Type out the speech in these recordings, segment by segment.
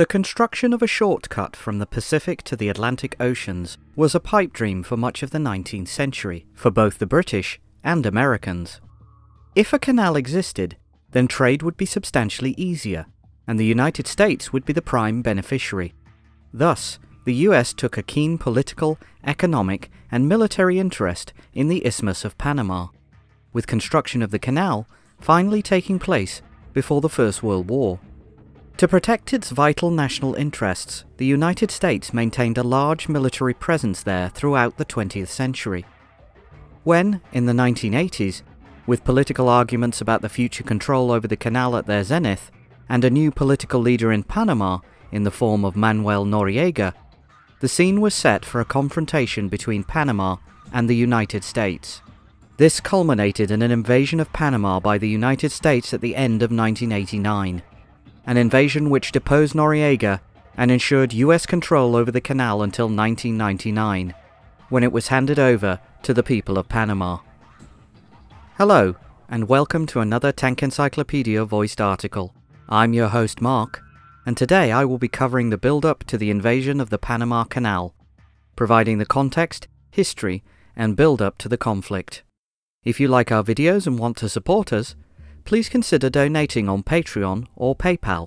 The construction of a shortcut from the Pacific to the Atlantic Oceans was a pipe dream for much of the 19th century, for both the British and Americans. If a canal existed, then trade would be substantially easier, and the United States would be the prime beneficiary. Thus, the US took a keen political, economic, and military interest in the Isthmus of Panama, with construction of the canal finally taking place before the First World War. To protect its vital national interests, the United States maintained a large military presence there throughout the 20th century. When, in the 1980s, with political arguments about the future control over the canal at their zenith, and a new political leader in Panama, in the form of Manuel Noriega, the scene was set for a confrontation between Panama and the United States. This culminated in an invasion of Panama by the United States at the end of 1989, an invasion which deposed Noriega and ensured US control over the canal until 1999, when it was handed over to the people of Panama. Hello, and welcome to another Tank Encyclopedia voiced article. I'm your host Mark, and today I will be covering the build-up to the invasion of the Panama Canal, providing the context, history, and build-up to the conflict. If you like our videos and want to support us, please consider donating on Patreon or PayPal.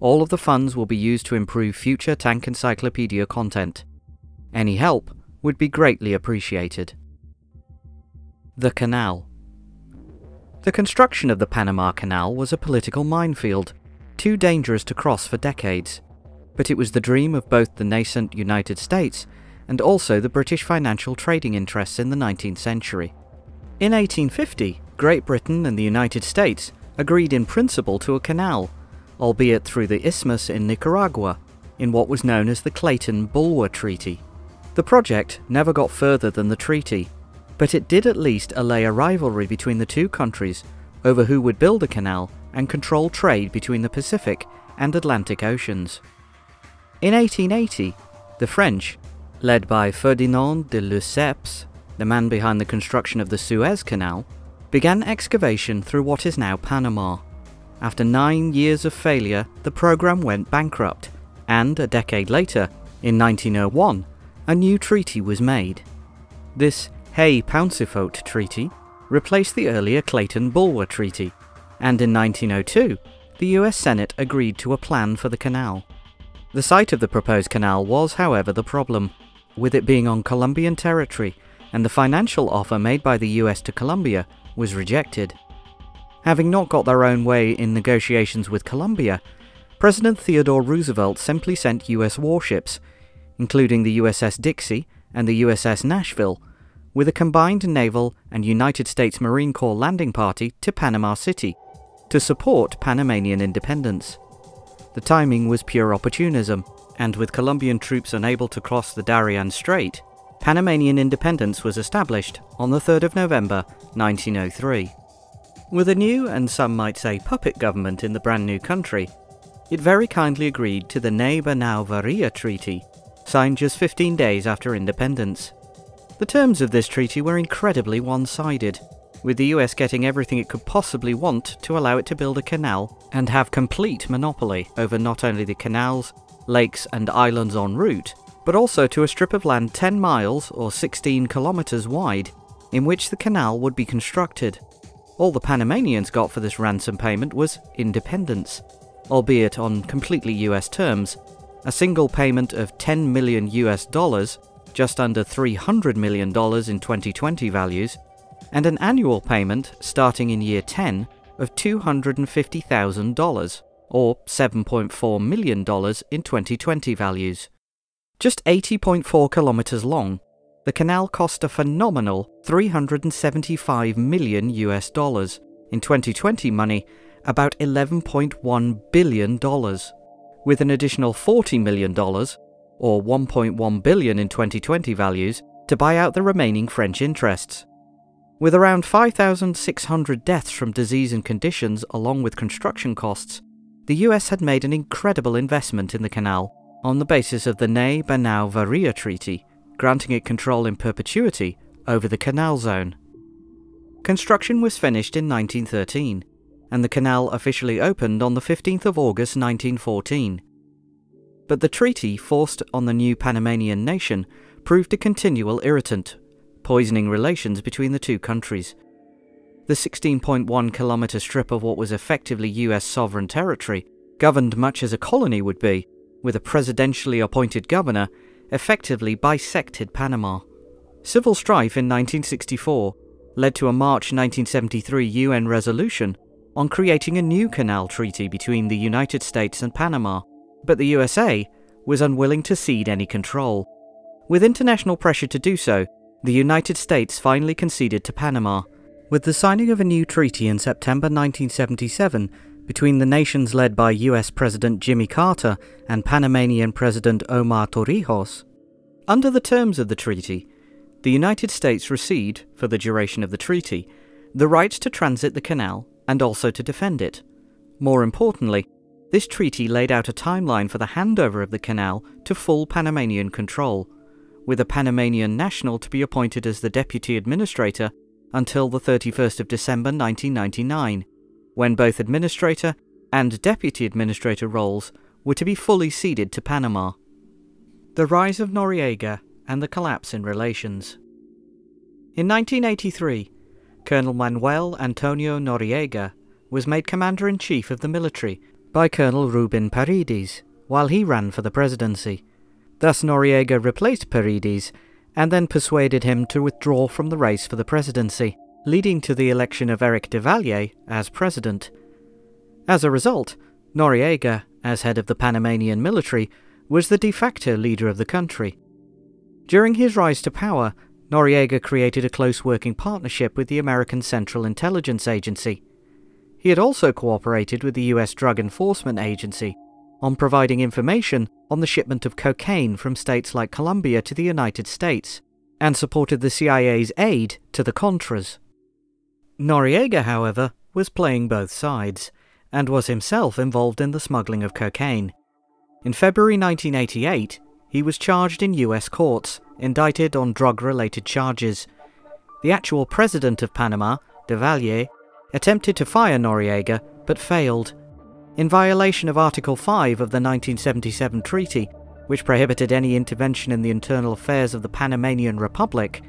All of the funds will be used to improve future Tank Encyclopedia content. Any help would be greatly appreciated. The Canal. The construction of the Panama Canal was a political minefield, too dangerous to cross for decades, but it was the dream of both the nascent United States and also the British financial trading interests in the 19th century. In 1850, Great Britain and the United States agreed in principle to a canal, albeit through the isthmus in Nicaragua, in what was known as the Clayton-Bulwer Treaty. The project never got further than the treaty, but it did at least allay a rivalry between the two countries over who would build a canal and control trade between the Pacific and Atlantic Oceans. In 1880, the French, led by Ferdinand de Lesseps, the man behind the construction of the Suez Canal, began excavation through what is now Panama. After 9 years of failure, the program went bankrupt, and a decade later, in 1901, a new treaty was made. This Hay-Pauncefote Treaty replaced the earlier Clayton-Bulwer Treaty, and in 1902, the US Senate agreed to a plan for the canal. The site of the proposed canal was, however, the problem, with it being on Colombian territory, and the financial offer made by the US to Colombia was rejected. Having not got their own way in negotiations with Colombia, President Theodore Roosevelt simply sent US warships, including the USS Dixie and the USS Nashville, with a combined naval and United States Marine Corps landing party to Panama City, to support Panamanian independence. The timing was pure opportunism, and with Colombian troops unable to cross the Darien Strait, Panamanian independence was established on the 3rd of November 1903. With a new, and some might say puppet government in the brand new country, it very kindly agreed to the Hay-Bunau-Varilla Treaty, signed just 15 days after independence. The terms of this treaty were incredibly one-sided, with the US getting everything it could possibly want to allow it to build a canal and have complete monopoly over not only the canals, lakes and islands en route, but also to a strip of land 10 miles or 16 kilometers wide in which the canal would be constructed. All the Panamanians got for this ransom payment was independence, albeit on completely US terms, a single payment of $10 million, just under $300 million in 2020 values, and an annual payment, starting in year 10, of $250,000, or $7.4 million in 2020 values. Just 80.4 kilometers long, the canal cost a phenomenal $375 million, in 2020 money, about $11.1 billion, with an additional $40 million, or $1.1 billion in 2020 values, to buy out the remaining French interests. With around 5,600 deaths from disease and conditions along with construction costs, the US had made an incredible investment in the canal on the basis of the Hay-Bunau-Varilla Treaty, granting it control in perpetuity over the canal zone. Construction was finished in 1913, and the canal officially opened on the 15th of August 1914, but the treaty forced on the new Panamanian nation proved a continual irritant, poisoning relations between the two countries. The 16.1-kilometre strip of what was effectively US sovereign territory, governed much as a colony would be, with a presidentially appointed governor, effectively bisected Panama. Civil strife in 1964 led to a March 1973 UN resolution on creating a new canal treaty between the United States and Panama, but the USA was unwilling to cede any control. With international pressure to do so, the United States finally conceded to Panama, with the signing of a new treaty in September 1977 between the nations led by US President Jimmy Carter and Panamanian President Omar Torrijos. Under the terms of the treaty, the United States received, for the duration of the treaty, the rights to transit the canal and also to defend it. More importantly, this treaty laid out a timeline for the handover of the canal to full Panamanian control, with a Panamanian national to be appointed as the deputy administrator until the 31st of December 1999, when both administrator and deputy administrator roles were to be fully ceded to Panama. The rise of Noriega and the collapse in relations. In 1983, Colonel Manuel Antonio Noriega was made Commander-in-Chief of the military by Colonel Ruben Parides while he ran for the presidency. Thus Noriega replaced Parides and then persuaded him to withdraw from the race for the presidency, leading to the election of Eric Delvalle as president. As a result, Noriega, as head of the Panamanian military, was the de facto leader of the country. During his rise to power, Noriega created a close working partnership with the American Central Intelligence Agency. He had also cooperated with the US Drug Enforcement Agency on providing information on the shipment of cocaine from states like Colombia to the United States, and supported the CIA's aid to the Contras. Noriega, however, was playing both sides, and was himself involved in the smuggling of cocaine. In February 1988, he was charged in US courts, indicted on drug-related charges. The actual president of Panama, Delvalle, attempted to fire Noriega, but failed, in violation of Article 5 of the 1977 treaty, which prohibited any intervention in the internal affairs of the Panamanian Republic.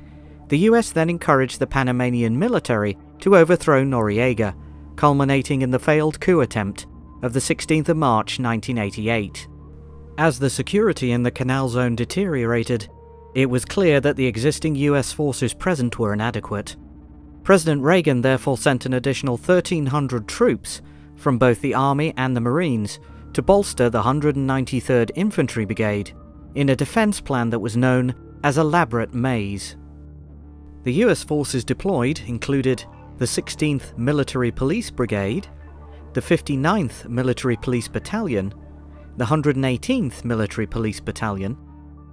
The US then encouraged the Panamanian military to overthrow Noriega, culminating in the failed coup attempt of the 16th of March 1988. As the security in the Canal Zone deteriorated, it was clear that the existing US forces present were inadequate. President Reagan therefore sent an additional 1,300 troops from both the Army and the Marines to bolster the 193rd Infantry Brigade in a defense plan that was known as Elaborate Maze. The US forces deployed included the 16th Military Police Brigade, the 59th Military Police Battalion, the 118th Military Police Battalion,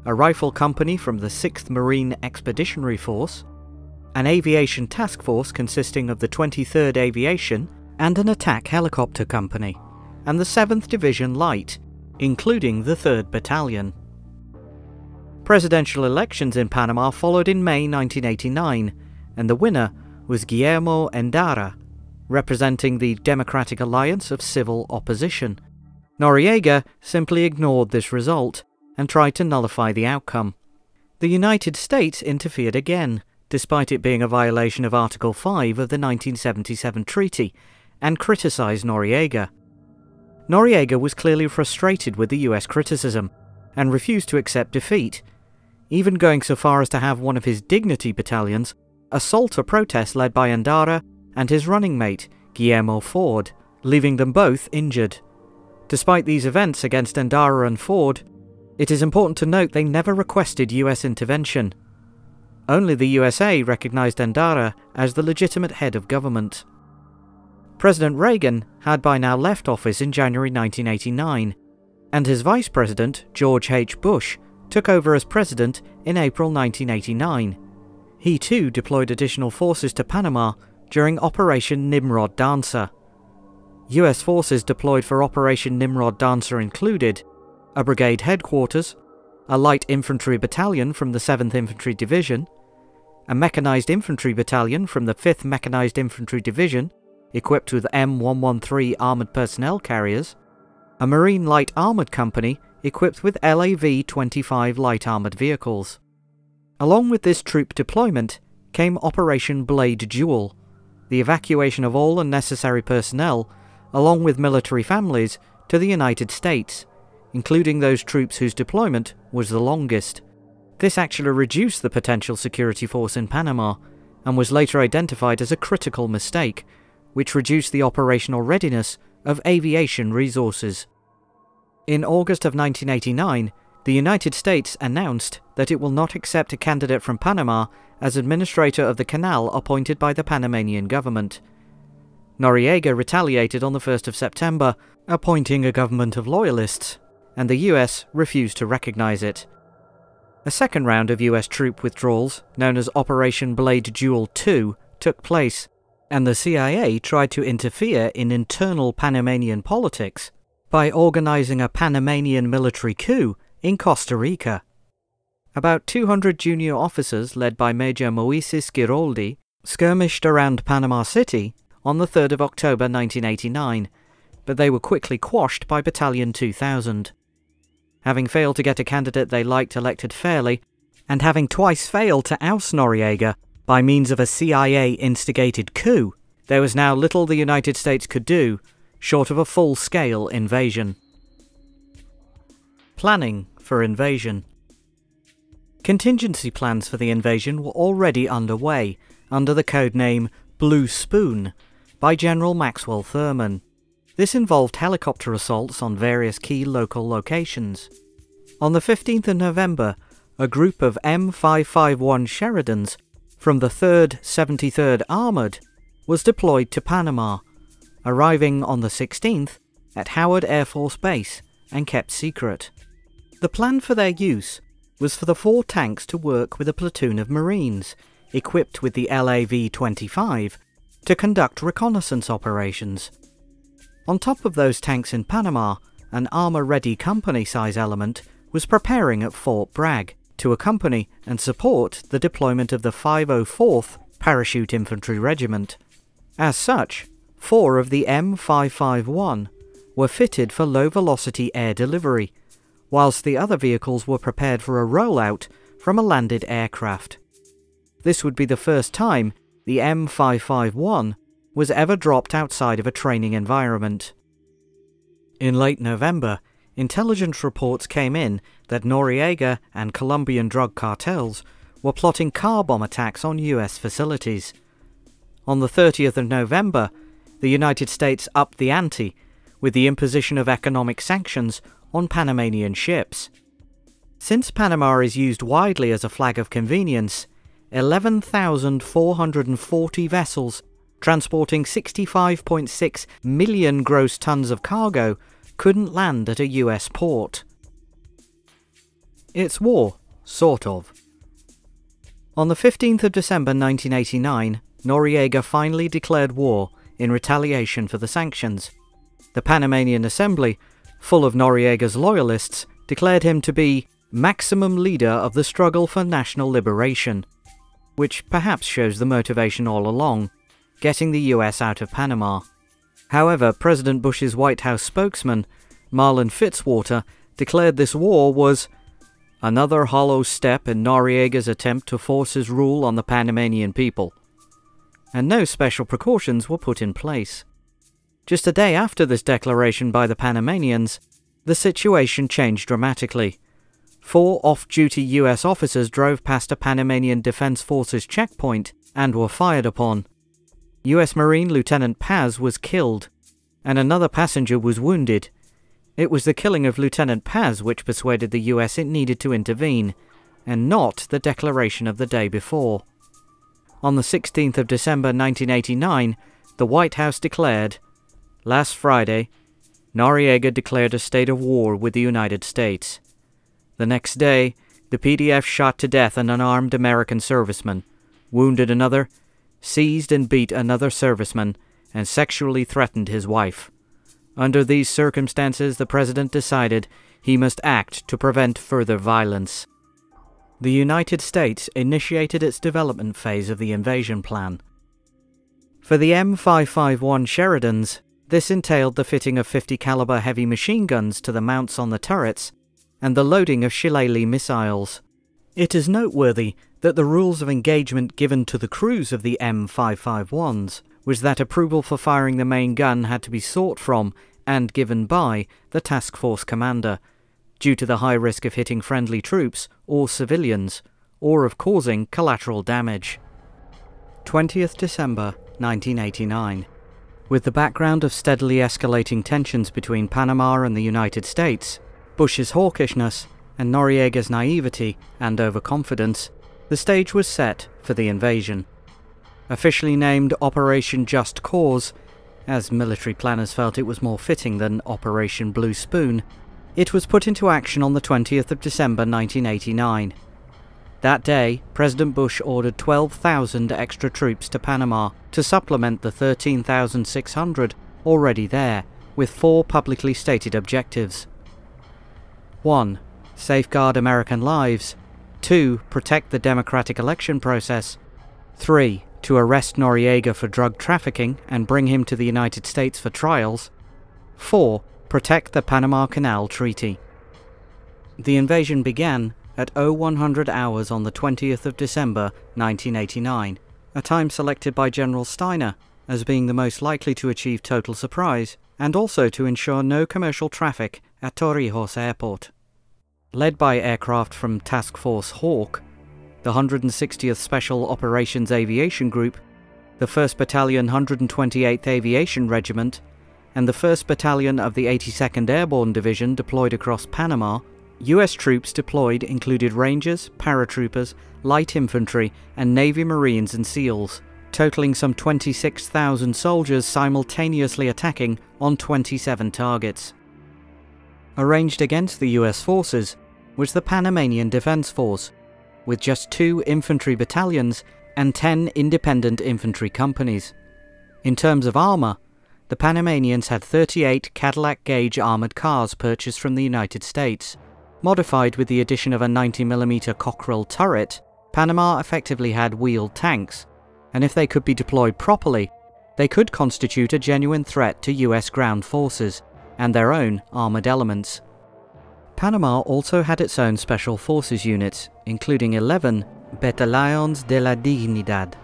a rifle company from the 6th Marine Expeditionary Force, an aviation task force consisting of the 23rd Aviation and an attack helicopter company, and the 7th Division Light, including the 3rd Battalion. Presidential elections in Panama followed in May 1989, and the winner was Guillermo Endara, representing the Democratic Alliance of Civil Opposition. Noriega simply ignored this result and tried to nullify the outcome. The United States interfered again, despite it being a violation of Article 5 of the 1977 treaty, and criticized Noriega. Noriega was clearly frustrated with the US criticism, and refused to accept defeat, even going so far as to have one of his dignity battalions assault a protest led by Endara and his running mate, Guillermo Ford, leaving them both injured. Despite these events against Endara and Ford, it is important to note they never requested US intervention. Only the USA recognized Endara as the legitimate head of government. President Reagan had by now left office in January 1989, and his vice president, George H. Bush, took over as president in April 1989. He too deployed additional forces to Panama during Operation Nimrod Dancer. US forces deployed for Operation Nimrod Dancer included a brigade headquarters, a light infantry battalion from the 7th Infantry Division, a mechanized infantry battalion from the 5th Mechanized Infantry Division, equipped with M113 armoured personnel carriers, a Marine Light Armoured Company equipped with LAV-25 light armoured vehicles. Along with this troop deployment came Operation Blade Jewel, the evacuation of all unnecessary personnel, along with military families, to the United States, including those troops whose deployment was the longest. This actually reduced the potential security force in Panama, and was later identified as a critical mistake, which reduced the operational readiness of aviation resources. In August of 1989, the United States announced that it will not accept a candidate from Panama as administrator of the canal appointed by the Panamanian government. Noriega retaliated on the 1st of September, appointing a government of loyalists, and the US refused to recognize it. A second round of US troop withdrawals, known as Operation Blade Duel II, took place, and the CIA tried to interfere in internal Panamanian politics by organizing a Panamanian military coup in Costa Rica. About 200 junior officers led by Major Moises Giroldi skirmished around Panama City on the 3rd of October 1989, but they were quickly quashed by Battalion 2000. Having failed to get a candidate they liked elected fairly, and having twice failed to oust Noriega by means of a CIA-instigated coup, there was now little the United States could do, short of a full-scale invasion. Planning for invasion. Contingency plans for the invasion were already underway, under the codename Blue Spoon, by General Maxwell Thurman. This involved helicopter assaults on various key local locations. On the 15th of November, a group of M551 Sheridans from the 3rd 73rd Armoured was deployed to Panama, arriving on the 16th at Howard Air Force Base and kept secret. The plan for their use was for the 4 tanks to work with a platoon of Marines, equipped with the LAV-25, to conduct reconnaissance operations. On top of those tanks in Panama, an armour-ready company size element was preparing at Fort Bragg to accompany and support the deployment of the 504th Parachute Infantry Regiment. As such, 4 of the M551 were fitted for low-velocity air delivery, whilst the other vehicles were prepared for a rollout from a landed aircraft. This would be the first time the M551 was ever dropped outside of a training environment. In late November, intelligence reports came in that Noriega and Colombian drug cartels were plotting car bomb attacks on US facilities. On the 30th of November, the United States upped the ante with the imposition of economic sanctions on Panamanian ships. Since Panama is used widely as a flag of convenience, 11,440 vessels transporting 65.6 million gross tons of cargo couldn't land at a US port. It's war, sort of. On the 15th of December 1989, Noriega finally declared war in retaliation for the sanctions. The Panamanian Assembly, full of Noriega's loyalists, declared him to be maximum leader of the struggle for national liberation, which perhaps shows the motivation all along: getting the US out of Panama. However, President Bush's White House spokesman, Marlon Fitzwater, declared this war was another hollow step in Noriega's attempt to force his rule on the Panamanian people, and no special precautions were put in place. Just a day after this declaration by the Panamanians, the situation changed dramatically. 4 off-duty US officers drove past a Panamanian Defense Forces checkpoint and were fired upon. US Marine Lieutenant Paz was killed, and another passenger was wounded. It was the killing of Lieutenant Paz which persuaded the US it needed to intervene, and not the declaration of the day before. On the 16th of December 1989, the White House declared, "Last Friday, Noriega declared a state of war with the United States. The next day, the PDF shot to death an unarmed American serviceman, wounded another, seized and beat another serviceman, and sexually threatened his wife. Under these circumstances, the president decided he must act to prevent further violence." The United States initiated its development phase of the invasion plan. For the M551 Sheridans, this entailed the fitting of 50 caliber heavy machine guns to the mounts on the turrets and the loading of Shillelagh missiles. It is noteworthy that the rules of engagement given to the crews of the M551s was that approval for firing the main gun had to be sought from and given by the task force commander, due to the high risk of hitting friendly troops or civilians, or of causing collateral damage. 20th December 1989. With the background of steadily escalating tensions between Panama and the United States, Bush's hawkishness and Noriega's naivety and overconfidence, the stage was set for the invasion. Officially named Operation Just Cause, as military planners felt it was more fitting than Operation Blue Spoon, it was put into action on the 20th of December 1989. That day, President Bush ordered 12,000 extra troops to Panama to supplement the 13,600 already there, with four publicly stated objectives. 1. Safeguard American lives. 2. Protect the democratic election process. 3. To arrest Noriega for drug trafficking and bring him to the United States for trials. 4. Protect the Panama Canal Treaty. The invasion began at 0100 hours on the 20th of December 1989, a time selected by General Steiner as being the most likely to achieve total surprise and also to ensure no commercial traffic at Torrijos Airport. Led by aircraft from Task Force Hawk, the 160th Special Operations Aviation Group, the 1st Battalion 128th Aviation Regiment, and the 1st Battalion of the 82nd Airborne Division deployed across Panama, US troops deployed included Rangers, paratroopers, light infantry, and Navy Marines and SEALs, totaling some 26,000 soldiers simultaneously attacking on 27 targets. Arranged against the US forces was the Panamanian Defense Force, with just 2 infantry battalions and 10 independent infantry companies. In terms of armour, the Panamanians had 38 Cadillac gauge armoured cars purchased from the United States. Modified with the addition of a 90mm Cockrell turret, Panama effectively had wheeled tanks, and if they could be deployed properly, they could constitute a genuine threat to US ground forces and their own armoured elements. Panama also had its own special forces units, including 11 Battalions de la Dignidad,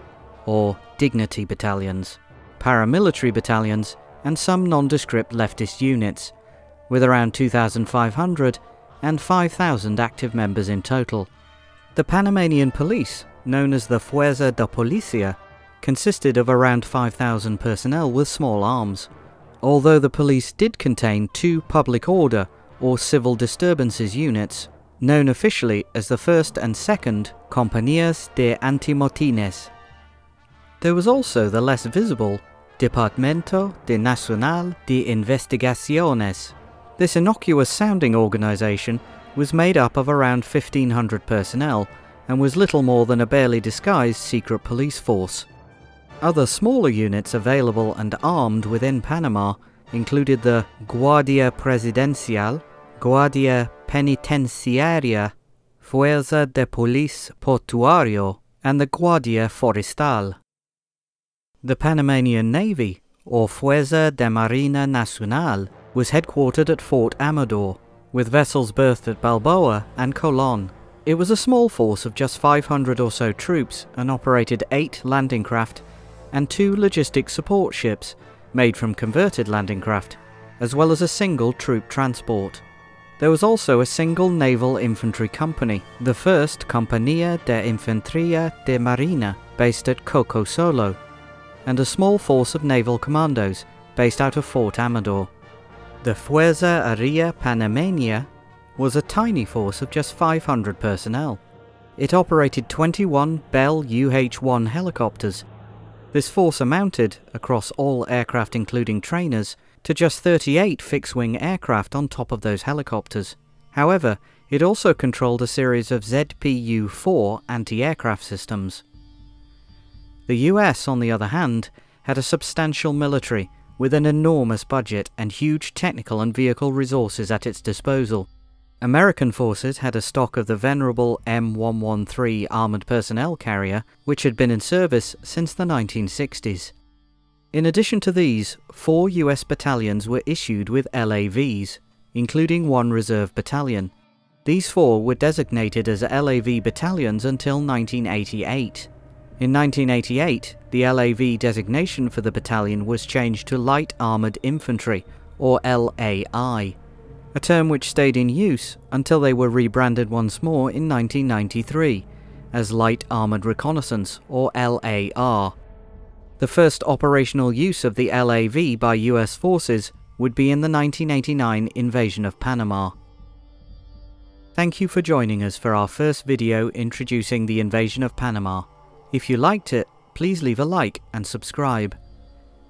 or Dignity Battalions, paramilitary battalions, and some nondescript leftist units, with around 2,500 and 5,000 active members in total. The Panamanian police, known as the Fuerza de Policia, consisted of around 5,000 personnel with small arms, although the police did contain 2 public order or civil disturbances units, known officially as the 1st and 2nd Compañías de Antimotines. There was also the less visible Departamento de Nacional de Investigaciones. This innocuous-sounding organisation was made up of around 1,500 personnel and was little more than a barely disguised secret police force. Other smaller units available and armed within Panama included the Guardia Presidencial, Guardia Penitenciaria, Fuerza de Police Portuario, and the Guardia Forestal. The Panamanian Navy, or Fuerza de Marina Nacional, was headquartered at Fort Amador, with vessels berthed at Balboa and Colon. It was a small force of just 500 or so troops and operated 8 landing craft and 2 logistic support ships made from converted landing craft, as well as a single troop transport. There was also a single naval infantry company, the 1st Compañía de Infantería de Marina, based at Cocosolo, and a small force of naval commandos based out of Fort Amador. The Fuerza Aérea Panameña was a tiny force of just 500 personnel. It operated 21 Bell UH-1 helicopters. This force amounted, across all aircraft including trainers, to just 38 fixed-wing aircraft on top of those helicopters. However, it also controlled a series of ZPU-4 anti-aircraft systems. The US, on the other hand, had a substantial military, with an enormous budget and huge technical and vehicle resources at its disposal. American forces had a stock of the venerable M113 armoured personnel carrier, which had been in service since the 1960s. In addition to these, 4 US battalions were issued with LAVs, including 1 reserve battalion. These four were designated as LAV battalions until 1988. In 1988, the LAV designation for the battalion was changed to Light Armoured Infantry, or LAI, a term which stayed in use until they were rebranded once more in 1993 as Light Armoured Reconnaissance, or LAR. The first operational use of the LAV by US forces would be in the 1989 invasion of Panama. Thank you for joining us for our first video introducing the invasion of Panama. If you liked it, please leave a like and subscribe.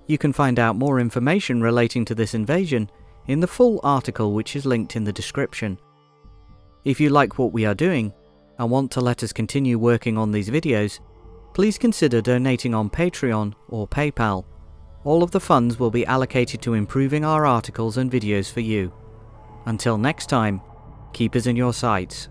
You can find out more information relating to this invasion in the full article, which is linked in the description. If you like what we are doing and want to let us continue working on these videos, please consider donating on Patreon or PayPal. All of the funds will be allocated to improving our articles and videos for you. Until next time, keep us in your sights.